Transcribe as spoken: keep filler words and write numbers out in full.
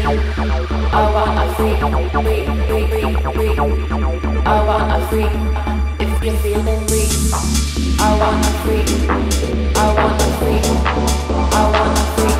I want a freak, freak, freak, freak, freak. I want a freak, if you're feeling weak. I want a freak, I want a freak, I want a freak.